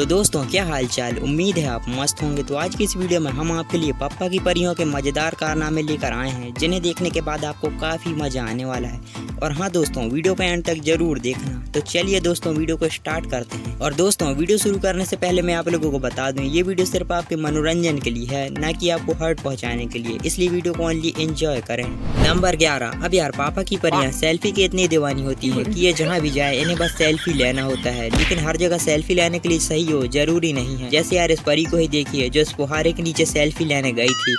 तो दोस्तों क्या हालचाल, उम्मीद है आप मस्त होंगे। तो आज की इस वीडियो में हम आपके लिए पप्पा की परियों के मज़ेदार कारनामे लेकर आए हैं, जिन्हें देखने के बाद आपको काफ़ी मज़ा आने वाला है। और हाँ दोस्तों, वीडियो को एंड तक जरूर देखना। तो चलिए दोस्तों वीडियो को स्टार्ट करते हैं। और दोस्तों वीडियो शुरू करने से पहले मैं आप लोगों को बता दूं, ये वीडियो सिर्फ आपके मनोरंजन के लिए है, ना कि आपको हर्ट पहुंचाने के लिए, इसलिए वीडियो को ओनली एंजॉय करें। नंबर 11। अब यार पापा की परियां सेल्फी की इतनी दीवानी होती है कि ये जहाँ भी जाए इन्हें बस सेल्फी लेना होता है। लेकिन हर जगह सेल्फी लेने के लिए सही हो जरूरी नहीं है। जैसे यार इस परी को ही देखिए जो इस फुहारे के नीचे सेल्फी लेने गई थी।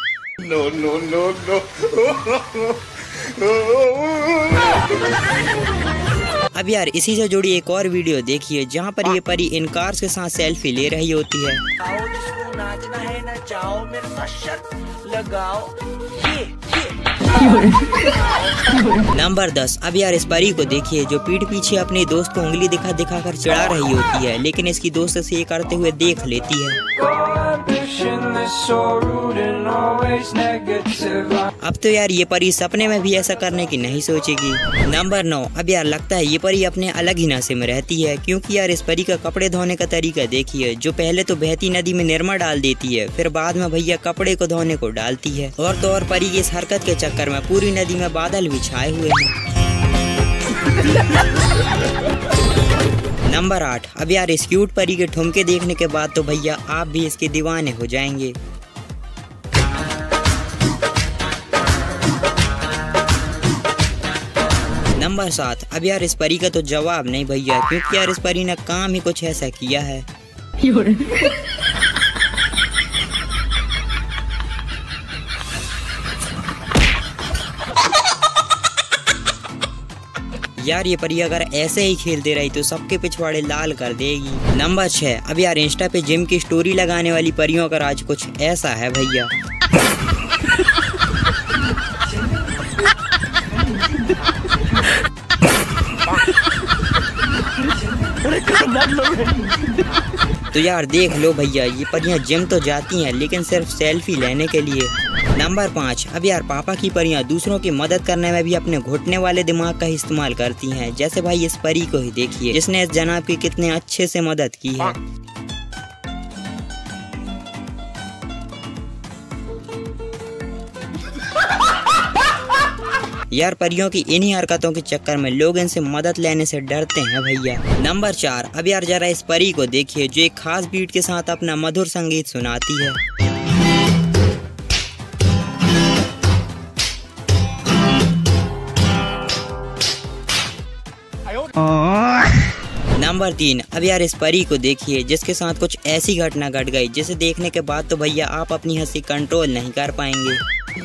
अब यार इसी से जुड़ी एक और वीडियो देखिए जहाँ पर ये परी इन कार्स के साथ सेल्फी ले रही होती है। आओ जिसको नाचना है नाचाओ, मेरे साथ शर्त लगाओ। नंबर 10। अब यार इस परी को देखिए जो पीठ पीछे अपने दोस्त को उंगली दिखा दिखा कर चिढ़ा रही होती है, लेकिन इसकी दोस्त से ये करते हुए देख लेती है। अब तो यार ये परी सपने में भी ऐसा करने की नहीं सोचेगी। नंबर 9। अब यार लगता है ये परी अपने अलग ही नशे में रहती है, क्योंकि यार इस परी का कपड़े धोने का तरीका देखिए, जो पहले तो बहती नदी में निरमा डाल देती है, फिर बाद में भैया कपड़े को धोने को डालती है। और तो और परी की इस हरकत के चक्कर में पूरी नदी में बादल भी छाए हुए हैं। नंबर 8। अब यार इस क्यूट परी के ठुमके देखने के बाद तो भैया आप भी इसके दीवाने हो जाएंगे। नंबर 7। अब यार इस परी का तो जवाब नहीं भैया, क्योंकि यार इस परी ने काम ही कुछ ऐसा किया है। यार ये परी अगर ऐसे ही खेलते रही तो सबके पिछवाड़े लाल कर देगी। नंबर 6। अब यार इंस्टा पे जिम की स्टोरी लगाने वाली परियों का राज कुछ ऐसा है भैया। तो यार देख लो भैया, ये परियां जिम तो जाती हैं लेकिन सिर्फ सेल्फी लेने के लिए। नंबर 5। अब यार पापा की परियां दूसरों की मदद करने में भी अपने घुटने वाले दिमाग का इस्तेमाल करती हैं, जैसे भाई इस परी को ही देखिए जिसने इस जनाब की कितने अच्छे से मदद की है। यार परियों की इन्हीं हरकतों के चक्कर में लोग इनसे मदद लेने से डरते हैं भैया। नंबर 4। अब यार जरा इस परी को देखिए जो एक खास बीट के साथ अपना मधुर संगीत सुनाती है। नंबर 3। अब यार इस परी को देखिए जिसके साथ कुछ ऐसी घटना घट गई जिसे देखने के बाद तो भैया आप अपनी हंसी कंट्रोल नहीं कर पाएंगे।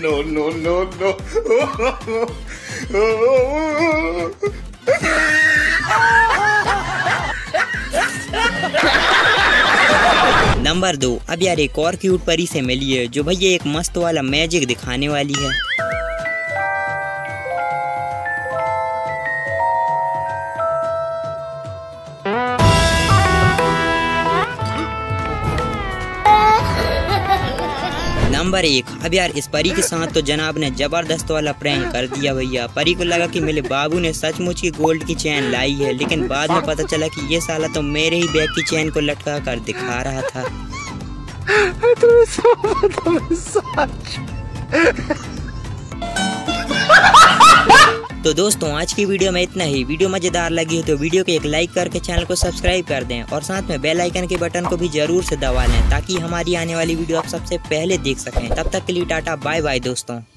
No, no, no, no. Number 2। अब यार एक और क्यूट परी से मिलिए जो भैया एक मस्त वाला मैजिक दिखाने वाली है। नंबर 1। अब यार इस परी के साथ तो जनाब ने जबरदस्त वाला प्रैंक कर दिया भैया। परी को लगा कि मेरे बाबू ने सचमुच की गोल्ड की चैन लाई है, लेकिन बाद में पता चला कि ये साला तो मेरे ही बैग की चैन को लटका कर दिखा रहा था। तो दोस्तों आज की वीडियो में इतना ही। वीडियो मजेदार लगी है तो वीडियो को एक लाइक करके चैनल को सब्सक्राइब कर दें, और साथ में बेल आइकन के बटन को भी जरूर से दबा लें ताकि हमारी आने वाली वीडियो आप सबसे पहले देख सकें। तब तक के लिए टाटा बाय बाय दोस्तों।